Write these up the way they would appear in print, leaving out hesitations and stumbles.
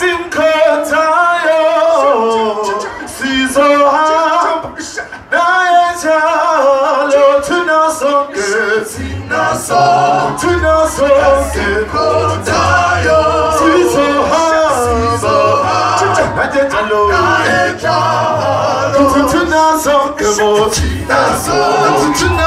Gelsin Kota'ya siz o dayacağlı tünason kız tünason gelsin Kota'ya siz o dayacağlı tünason kız tünason kız Kota'ya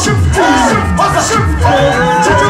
Şükrü, şükrü, şükrü.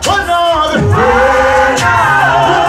Put your door on it.